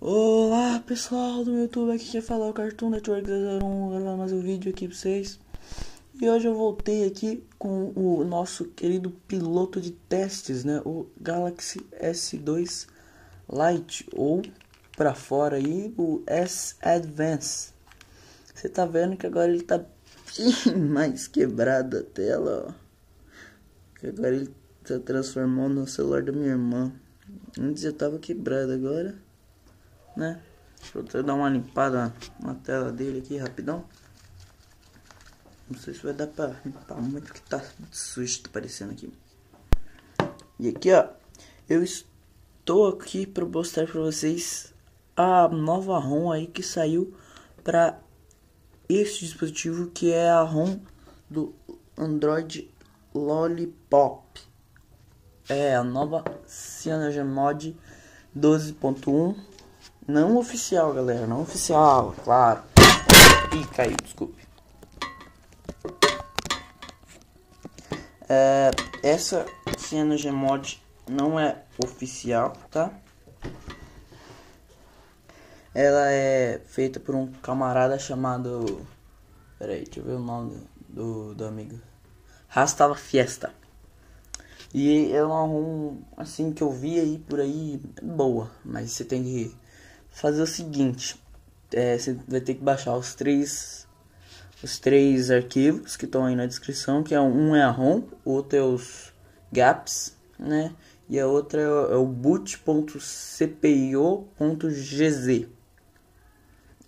Olá pessoal do YouTube, aqui já falou Cartoon Network 001, gravando mais um vídeo aqui pra vocês. E hoje eu voltei aqui com o nosso querido piloto de testes, né? O Galaxy S2 Lite, ou pra fora aí, o S Advance. Você tá vendo que agora ele tá bem mais quebrado a tela, ó. Que agora ele tá transformando no celular da minha irmã. Antes eu tava quebrado, agora... né? Deixa eu até dar uma limpada na tela dele aqui rapidão. Não sei se vai dar pra limpar muito, que tá sujo, tá parecendo aqui. E aqui, ó, eu estou aqui para mostrar para vocês a nova ROM aí que saiu para este dispositivo, que é a ROM do Android Lollipop. É a nova CyanogenMod 12.1. Não oficial, galera, não oficial, claro. Ih, caiu, desculpe. Essa CyanogenMod não é oficial, tá? Ela é feita por um camarada chamado... peraí, deixa eu ver o nome do amigo. Hastalafiesta. E é uma ROM, assim, que eu vi aí por aí, boa. Mas você tem que... fazer o seguinte, você vai ter que baixar os três arquivos que estão aí na descrição, que é um é a ROM, o outro é os Gapps, né, e a outra é o boot.cpio.gz.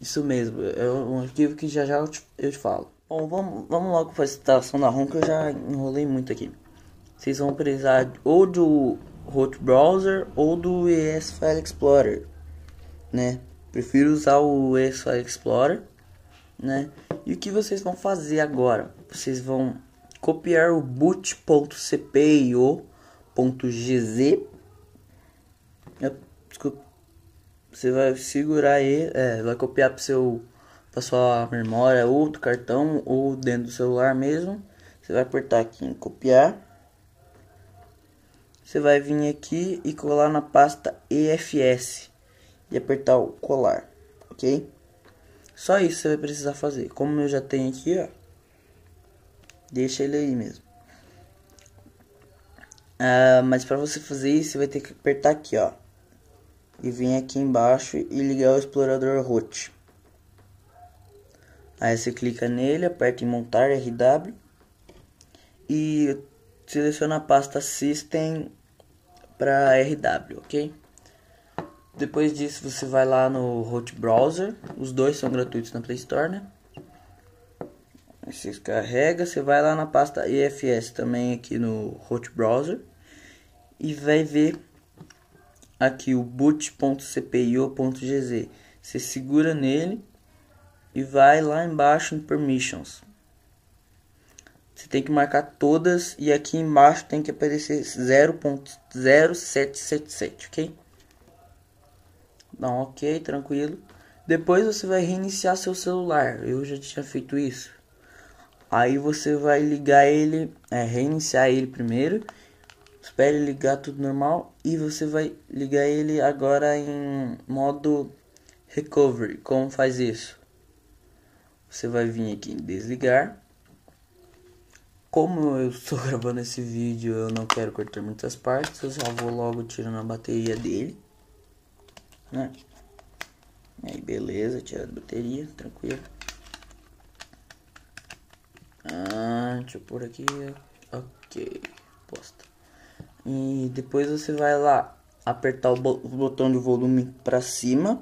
Isso mesmo, é um arquivo que já eu te falo. Bom, vamos logo para a instalação da ROM, que eu já enrolei muito aqui. Vocês vão precisar ou do Root Browser ou do ES File Explorer, né? Prefiro usar o ES File Explorer, né? E o que vocês vão fazer agora? Vocês vão copiar o boot.cpio.gz. Desculpa. Você vai segurar aí, vai copiar para sua memória, ou do cartão, ou dentro do celular mesmo. Você vai apertar aqui em copiar. Você vai vir aqui e colar na pasta EFS. E apertar o colar, ok? Só isso você vai precisar fazer. Como eu já tenho aqui, ó, deixa ele aí mesmo. Mas para você fazer isso, você vai ter que apertar aqui, ó, e vir aqui embaixo e ligar o explorador root. Aí você clica nele, aperta em montar RW e seleciona a pasta System para RW, ok? Depois disso, você vai lá no Root Browser. Os dois são gratuitos na Play Store, né? Aí você carrega, você vai lá na pasta EFS também aqui no Root Browser. E vai ver aqui o boot.cpio.gz. Você segura nele e vai lá embaixo em Permissions. Você tem que marcar todas e aqui embaixo tem que aparecer 0.0777, ok? Dá um ok, tranquilo. Depois você vai reiniciar seu celular. Eu já tinha feito isso. Aí você vai ligar ele, reiniciar ele primeiro. Espere ligar tudo normal. E você vai ligar ele agora em modo recovery. Como faz isso? Você vai vir aqui em desligar. Como eu estou gravando esse vídeo, eu não quero cortar muitas partes. Eu já vou logo tirando a bateria dele, né? Aí beleza, tira a bateria, tranquilo. Deixa eu pôr aqui, ok, posta. E depois você vai lá apertar o botão de volume para cima,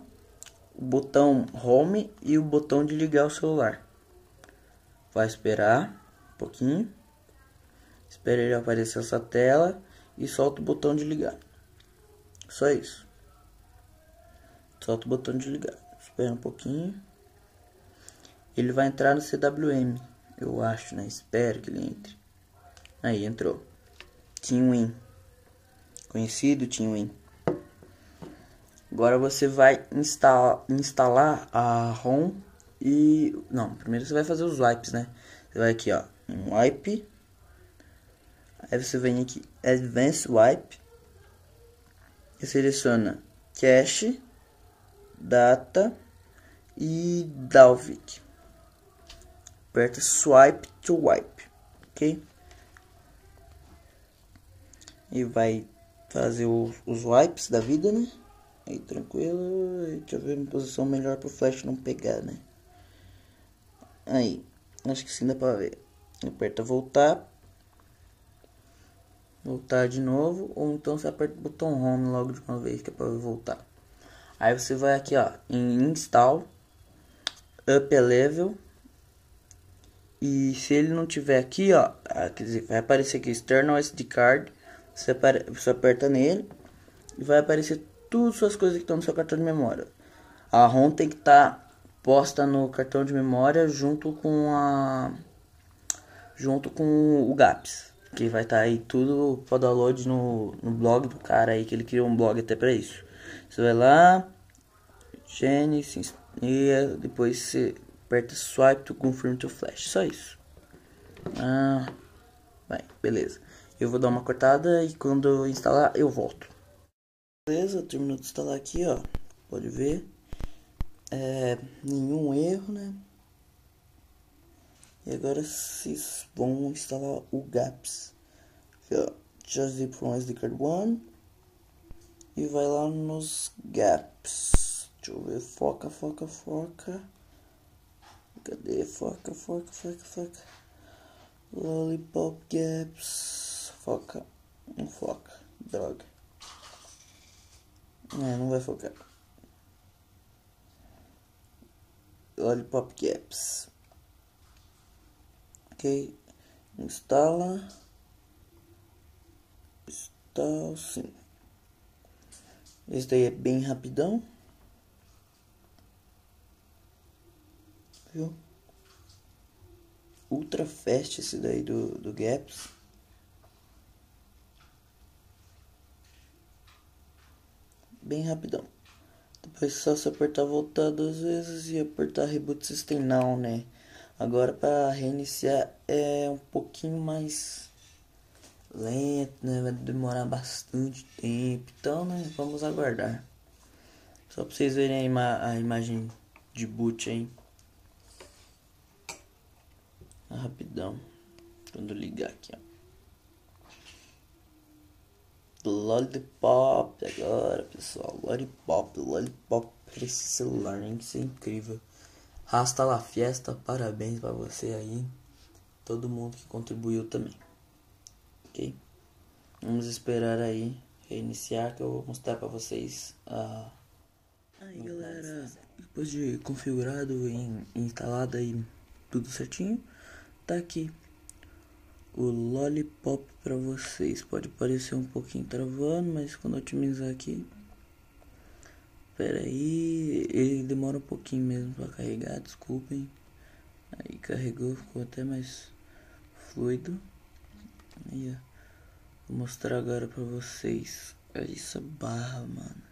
o botão home e o botão de ligar o celular. Vai esperar um pouquinho, espera ele aparecer essa tela e solta o botão de ligar. Só isso. Solta o botão de ligar, espera um pouquinho. Ele vai entrar no CWM, eu acho, né? Espero que ele entre. Aí, entrou. Team Win. Conhecido Team Win. Agora você vai instalar a ROM e... não, primeiro você vai fazer os wipes, né? Você vai aqui, ó, em wipe. Aí você vem aqui, Advanced Wipe. E seleciona Cache. data e Dalvik. Aperta swipe to wipe, ok? E vai fazer os wipes da vida, né? Aí tranquilo, deixa eu ver uma posição melhor para o flash não pegar, né? Aí, acho que sim dá para ver. Aperta voltar de novo, ou então você aperta o botão home logo de uma vez que é para voltar. Aí você vai aqui, ó, em install, up a level, e se ele não tiver aqui, ó, quer dizer, vai aparecer aqui external SD card. Você aperta nele e vai aparecer todas as suas coisas que estão no seu cartão de memória. A ROM tem que estar posta no cartão de memória junto com o Gapps, que vai estar aí tudo para download no blog do cara aí, que ele criou um blog até para isso. Você vai lá, Genesis, e depois você aperta swipe to confirm to flash, só isso. Vai, beleza. Eu vou dar uma cortada e quando eu instalar eu volto. Beleza, terminou de instalar aqui, ó. Pode ver. Nenhum erro, né? E agora vocês vão instalar o Gapps. Aqui, ó. Just from SD Card 1. E vai lá nos Gapps. Deixa eu ver. Foca. Cadê? Foca. Lollipop Gapps. Foca, não foca, droga. Não vai focar. Lollipop Gapps. Ok, instala sim. Esse daí é bem rapidão, viu? Ultra fast esse daí do Gapps. Bem rapidão. Depois só se apertar voltar 2 vezes e apertar reboot system now, né? Agora para reiniciar é um pouquinho mais lento, né? Vai demorar bastante tempo. Então, né? Vamos aguardar. Só para vocês verem a imagem de boot aí. Rapidão. Quando ligar aqui, ó. Lollipop agora, pessoal. Lollipop pra esse celular, hein? Isso é incrível. Hastalafiesta, parabéns pra você aí. Todo mundo que contribuiu também. Ok? Vamos esperar aí reiniciar que eu vou mostrar pra vocês a... Aí, galera, depois de configurado e instalado aí tudo certinho, tá aqui o Lollipop para vocês. Pode parecer um pouquinho travando, mas quando eu otimizar aqui, peraí, ele demora um pouquinho mesmo para carregar, desculpem. Aí carregou, ficou até mais fluido. Aí, ó, vou mostrar agora para vocês essa barra, mano,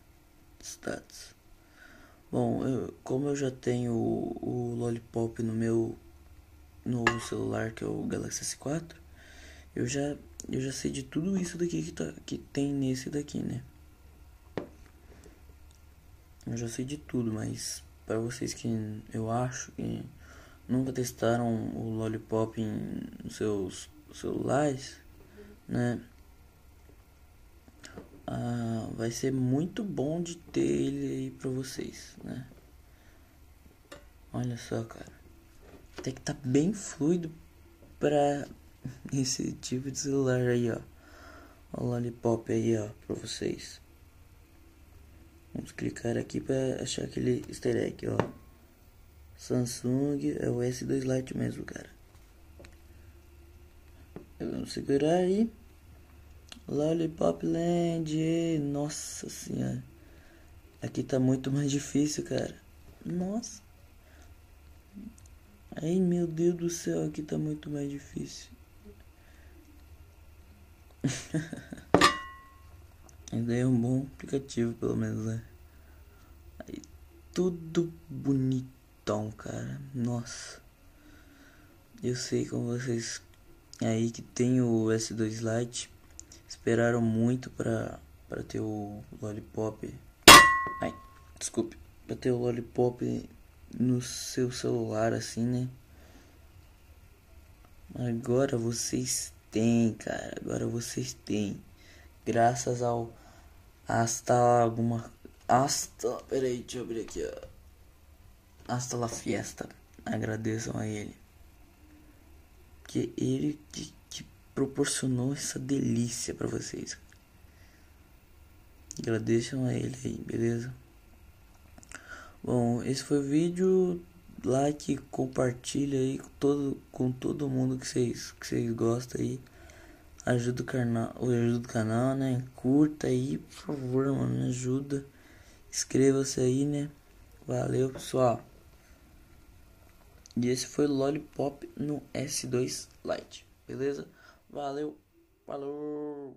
status. Bom, como eu já tenho o Lollipop no meu novo celular, que é o Galaxy S4, eu já sei de tudo isso daqui que tem nesse daqui, né? Eu já sei de tudo, mas para vocês que eu acho que nunca testaram o Lollipop nos seus celulares, né? Vai ser muito bom de ter ele aí para vocês, né? Olha só, cara. Tem que tá bem fluido para esse tipo de celular aí, ó. O Lollipop aí, ó, pra vocês. Vamos clicar aqui para achar aquele easter egg, ó. Samsung, é o S2 Lite mesmo, cara. Vamos segurar aí. Lollipop Land, nossa senhora. Aqui tá muito mais difícil, cara. Nossa. Ai, meu Deus do céu, aqui tá muito mais difícil. Ainda é um bom aplicativo, pelo menos, né? Aí, tudo bonitão, cara. Nossa. Eu sei como vocês aí que tem o S2 Lite esperaram muito pra ter o Lollipop. Ai, desculpe. para ter o Lollipop no seu celular, assim, né? Agora vocês têm, cara. Agora vocês têm. Graças ao peraí, deixa eu abrir aqui, ó. Hastalafiesta. Agradeçam a ele. Que ele que proporcionou essa delícia pra vocês. Agradeçam a ele aí, beleza? Bom, esse foi o vídeo. Like, compartilha aí com todo mundo que vocês gostam aí. Ajuda o canal, né? Curta aí, por favor, mano, me ajuda. Inscreva-se aí, né? Valeu, pessoal. E esse foi Lollipop no S2 Lite, beleza? Valeu, falou!